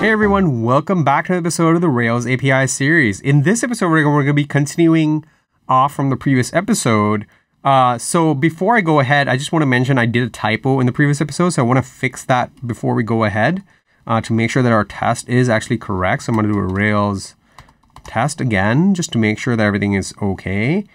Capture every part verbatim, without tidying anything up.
Hey everyone, welcome back to another episode of the Rails A P I series. In this episode, we're going to be continuing off from the previous episode. Uh, so before I go ahead, I just want to mention I did a typo in the previous episode, so I want to fix that before we go ahead uh, to make sure that our test is actually correct. So I'm going to do a Rails test again, just to make sure that everything is okay.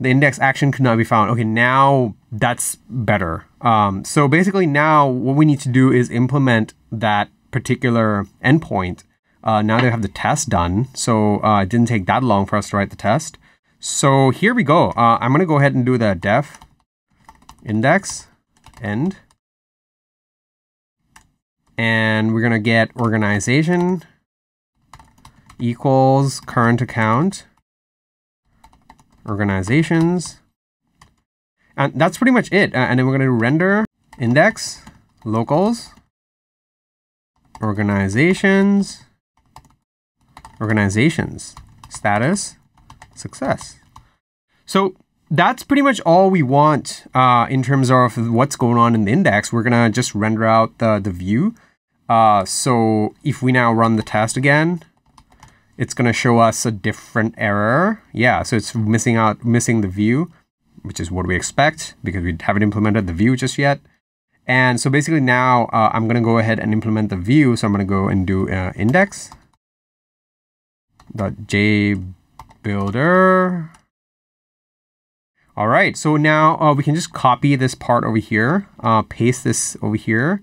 The index action could not be found. Okay, now that's better. Um, so basically now what we need to do is implement that particular endpoint. Uh, now they have the test done. So uh, it didn't take that long for us to write the test. So here we go. Uh, I'm going to go ahead and do the def index end. And we're going to get organization equals current account organizations. And that's pretty much it. Uh, and then we're going to render index locals organizations, organizations, status, success. So that's pretty much all we want uh, in terms of what's going on in the index. We're gonna just render out the, the view. Uh, so if we now run the test again, it's gonna show us a different error. Yeah, so it's missing out, missing the view, which is what we expect because we haven't implemented the view just yet. And so basically now uh, I'm going to go ahead and implement the view. So I'm going to go and do uh, index dot jbuilder. All right. So now uh, we can just copy this part over here, uh, paste this over here,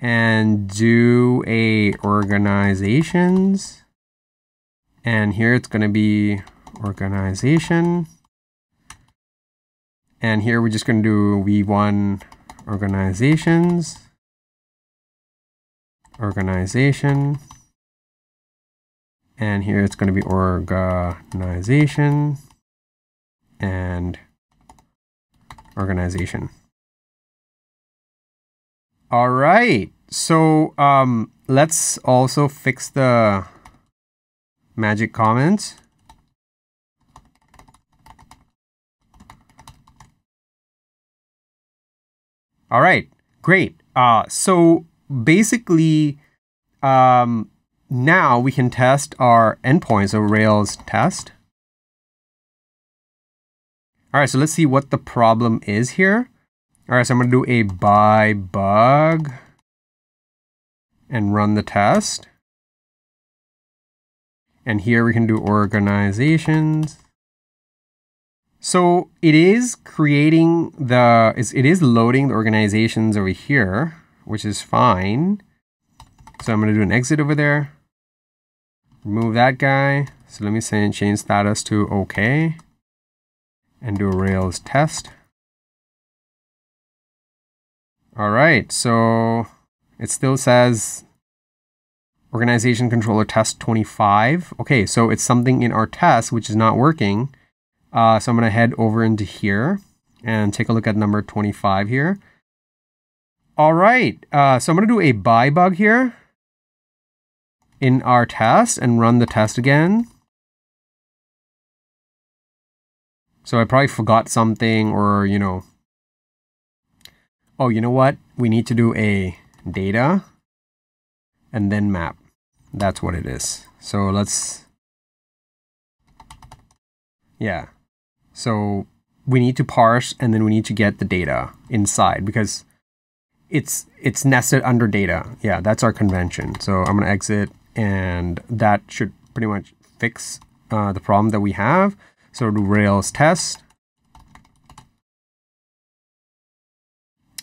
and do a organizations. And here it's going to be organization. And here we're just going to do v one. Organizations, organization, and here it's going to be organization and organization. All right, so um, let's also fix the magic comment. All right, great. Uh, so basically, um, now we can test our endpoints of Rails test. All right, so let's see what the problem is here. All right, so I'm going to do a by bug and run the test. And here we can do organizations. So it is creating the, it is loading the organizations over here, which is fine. So I'm going to do an exit over there. Remove that guy. So let me say change status to OK. And do a Rails test. All right. So it still says organization controller test twenty-five. OK, so it's something in our test which is not working. Uh, so I'm going to head over into here and take a look at number twenty-five here. All right. Uh, so I'm going to do a by bug here in our test and run the test again. So I probably forgot something or, you know, oh, you know what? We need to do a data and then map. That's what it is. So let's, yeah. So we need to parse and then we need to get the data inside because it's it's nested under data. Yeah, that's our convention. So I'm going to exit and that should pretty much fix uh, the problem that we have. So we'll do Rails test.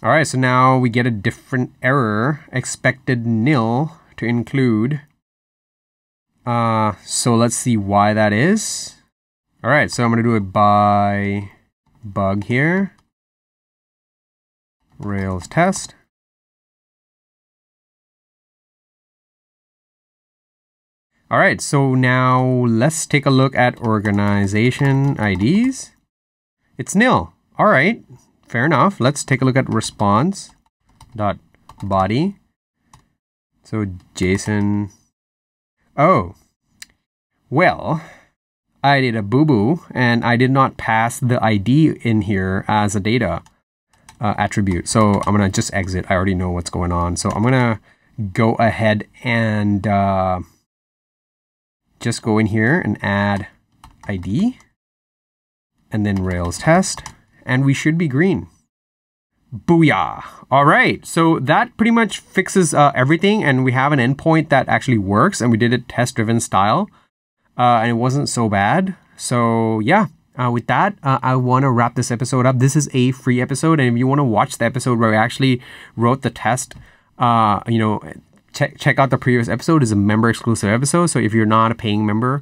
All right, so now we get a different error, expected nil to include. Uh, so let's see why that is. All right, so I'm going to do a by bug here. Rails test. All right, so now let's take a look at organization I Ds. It's nil. All right, fair enough. Let's take a look at response dot body. So JSON. Oh, well. I did a boo-boo and I did not pass the I D in here as a data uh, attribute. So I'm going to just exit. I already know what's going on. So I'm going to go ahead and uh, just go in here and add I D and then Rails test, and we should be green. Booyah. All right, so that pretty much fixes uh, everything, and we have an endpoint that actually works, and we did it test-driven style, uh, and it wasn't so bad. So yeah, uh, with that, uh, I want to wrap this episode up. This is a free episode, and if you want to watch the episode where I actually wrote the test, uh, you know, check, check out the previous episode. It's a member-exclusive episode, so if you're not a paying member,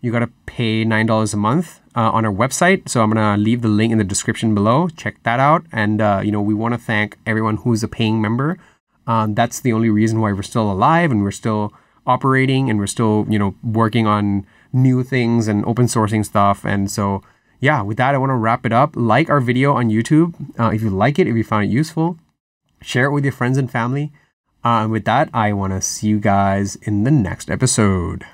you got to pay nine dollars a month uh, on our website. So I'm going to leave the link in the description below. Check that out. And, uh, you know, we want to thank everyone who's a paying member. Um, that's the only reason why we're still alive and we're still operating and we're still, you know, working on new things and open sourcing stuff. And so, yeah, with that, I want to wrap it up. Like our video on YouTube uh, if you like it, if you found it useful. Share it with your friends and family. Uh, and with that, I want to see you guys in the next episode.